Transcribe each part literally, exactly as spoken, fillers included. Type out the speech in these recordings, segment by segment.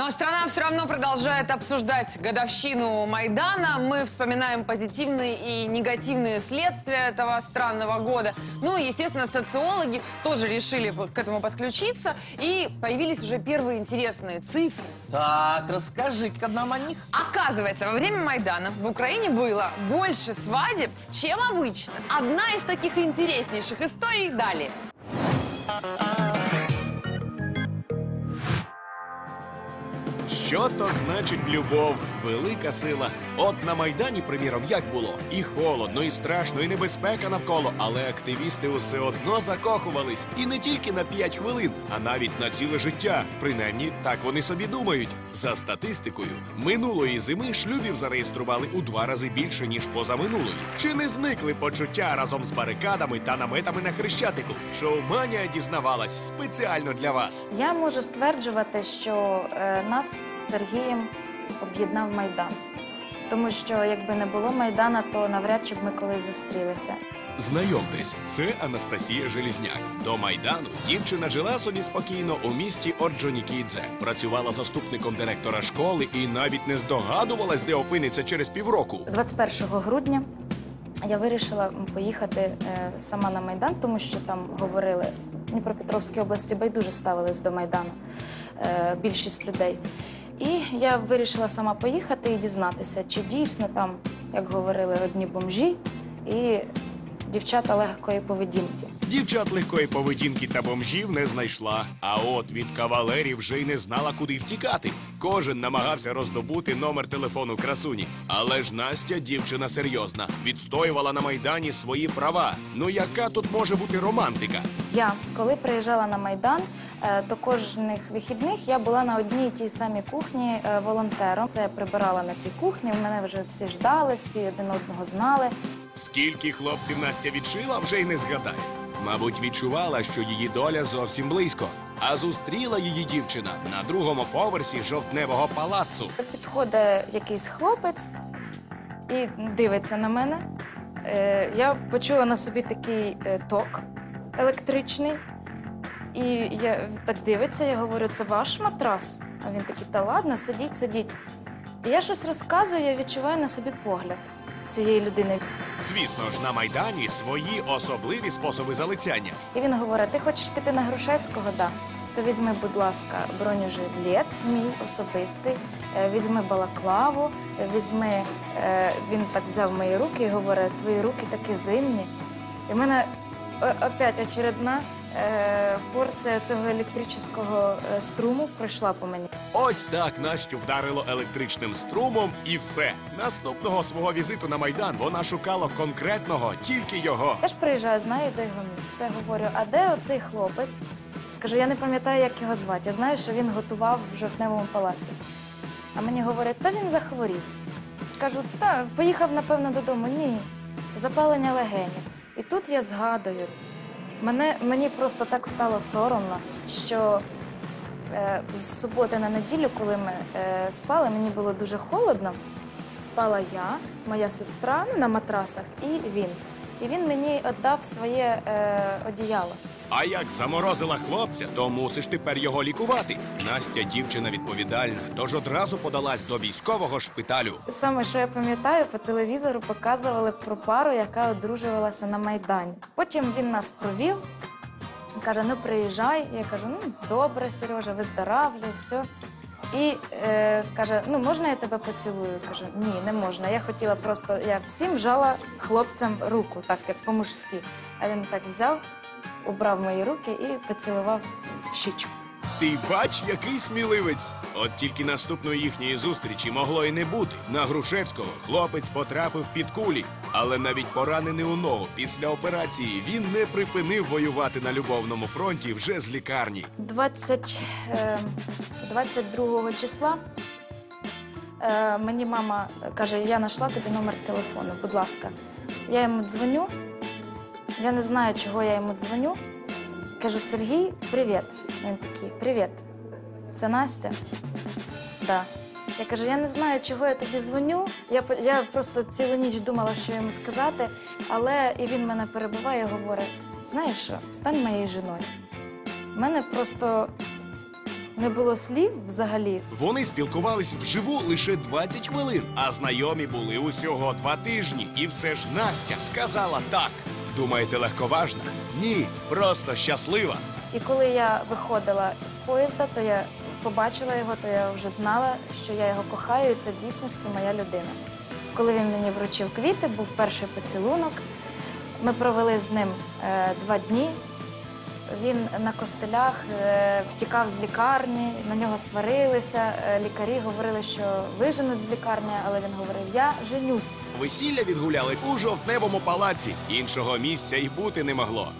Но страна все равно продолжает обсуждать годовщину Майдана. Мы вспоминаем позитивные и негативные следствия этого странного года. Ну и, естественно, социологи тоже решили к этому подключиться. И появились уже первые интересные цифры. Так, расскажи-ка нам о них. Оказывается, во время Майдана в Украине было больше свадеб, чем обычно. Одна из таких интереснейших историй далее. Що то значить любов? Велика сила. От на Майдані, приміром, як було? І холодно, і страшно, і небезпека навколо. Але активісти усе одно закохувались. І не тільки на п'ять хвилин, а навіть на ціле життя. Принаймні, так вони собі думають. За статистикою, минулої зими шлюбів зареєстрували у два рази більше, ніж позаминулої. Чи не зникли почуття разом з барикадами та наметами на Хрещатику? Шоуманія дізнавалась спеціально для вас. Я можу стверджувати, що е, нас з Сергієм об'єднав Майдан. Тому що, якби не було Майдана, то навряд чи б ми колись зустрілися. Знайомтесь, це Анастасія Железняк. До Майдану дівчина жила собі спокійно у місті Орджонікідзе. Працювала заступником директора школи і навіть не здогадувалась, де опиниться через півроку. двадцять першого грудня я вирішила поїхати сама на Майдан, тому що там говорили, в Дніпропетровській області байдуже ставились до Майдану більшість людей. І я вирішила сама поїхати і дізнатися, чи дійсно там, як говорили, одні бомжі і дівчата легкої поведінки. Дівчат легкої поведінки та бомжів не знайшла. А от від кавалерів вже й не знала, куди втікати. Кожен намагався роздобути номер телефону красуні. Але ж Настя дівчина серйозна. Відстоювала на Майдані свої права. Ну яка тут може бути романтика? Я, коли приїжджала на Майдан, то кожних вихідних я була на одній і тій самій кухні волонтером. Це я прибирала на тій кухні, мене вже всі ждали, всі один одного знали. Скільки хлопців Настя відшила, вже й не згадає. Мабуть, відчувала, що її доля зовсім близько. А зустріла її дівчина на другому поверсі Жовтневого палацу. Підходить якийсь хлопець і дивиться на мене. Я почула на собі такий ток електричний. І я так дивиться, я говорю, це ваш матрас? А він такий, та ладно, сидіть, сидіть. І я щось розказую, я відчуваю на собі погляд цієї людини. Звісно ж, на Майдані свої особливі способи залицяння. І він говорить, ти хочеш піти на Грушевського? Да. То візьми, будь ласка, бронежилет, мій особистий, візьми балаклаву, візьми... Він так взяв мої руки і говорить, твої руки такі зимні. І в мене опять очередна... порція цього електричного струму прийшла по мені. Ось так Настю вдарило електричним струмом і все. Наступного свого візиту на Майдан вона шукала конкретного, тільки його. Я ж приїжджаю, знаю, де його місце. Говорю, а де оцей хлопець? Кажу, я не пам'ятаю, як його звати. Я знаю, що він готував в Жовтневому палаці. А мені говорять, та він захворів. Кажу, та, поїхав, напевно, додому. Ні, запалення легенів. І тут я згадую, Мене, мені просто так стало соромно, що е, з суботи на неділю, коли ми е, спали, мені було дуже холодно. Спала я, моя сестра, ну, на матрасах, і він. І він мені віддав своє е, одіяло. А як заморозила хлопця, то мусиш тепер його лікувати. Настя дівчина відповідальна, тож одразу подалась до військового шпиталю. Саме, що я пам'ятаю, по телевізору показували про пару, яка одружувалася на Майдані. Потім він нас провів, каже, ну приїжджай. Я кажу, ну добре, Сережа, виздоравлюй, все. І е, каже, ну можна я тебе поцілую? Кажу, ні, не можна. Я хотіла просто, я всім жала хлопцям руку, так як по-мужськи. А він так взяв, убрав мої руки і поцілував в щічку. Ти бач, який сміливець! От тільки наступної їхньої зустрічі могло і не бути. На Грушевського хлопець потрапив під кулі. Але навіть поранений у ногу після операції він не припинив воювати на любовному фронті вже з лікарні. двадцять другого числа е, мені мама каже, я знайшла тобі номер телефону, будь ласка. Я йому дзвоню. Я не знаю, чого я йому дзвоню. Кажу, Сергій, привіт. Він такий, привіт. Це Настя? Да. Я кажу, я не знаю, чого я тобі дзвоню. Я, я просто цілу ніч думала, що йому сказати. Але і він мене перебиває і говорить, знаєш що, стань моєю жіною. У мене просто Не було слів взагалі. Вони спілкувались вживу лише двадцять хвилин, а знайомі були усього два тижні. І все ж Настя сказала так. Думаєте, легковажна? Ні, просто щаслива. І коли я виходила з поїзда, то я побачила його, то я вже знала, що я його кохаю, і це в дійсності моя людина. Коли він мені вручив квіти, був перший поцілунок. Ми провели з ним е, два дні. Він на костелях е, втікав з лікарні, на нього сварилися. Е, лікарі говорили, що виженуть з лікарні, але він говорив, я женюсь. Весілля відгуляли у Жовтневому палаці. Іншого місця і бути не могло.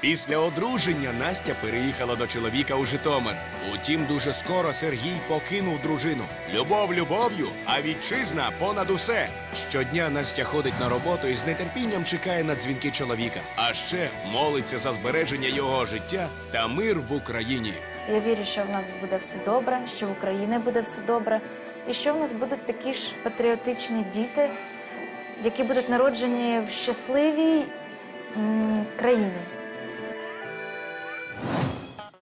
Після одруження Настя переїхала до чоловіка у Житомир. Утім, дуже скоро Сергій покинув дружину. Любов любов'ю, а вітчизна понад усе. Щодня Настя ходить на роботу і з нетерпінням чекає на дзвінки чоловіка. А ще молиться за збереження його життя та мир в Україні. Я вірю, що в нас буде все добре, що в Україні буде все добре. І що в нас будуть такі ж патріотичні діти, які будуть народжені в щасливій м- країні.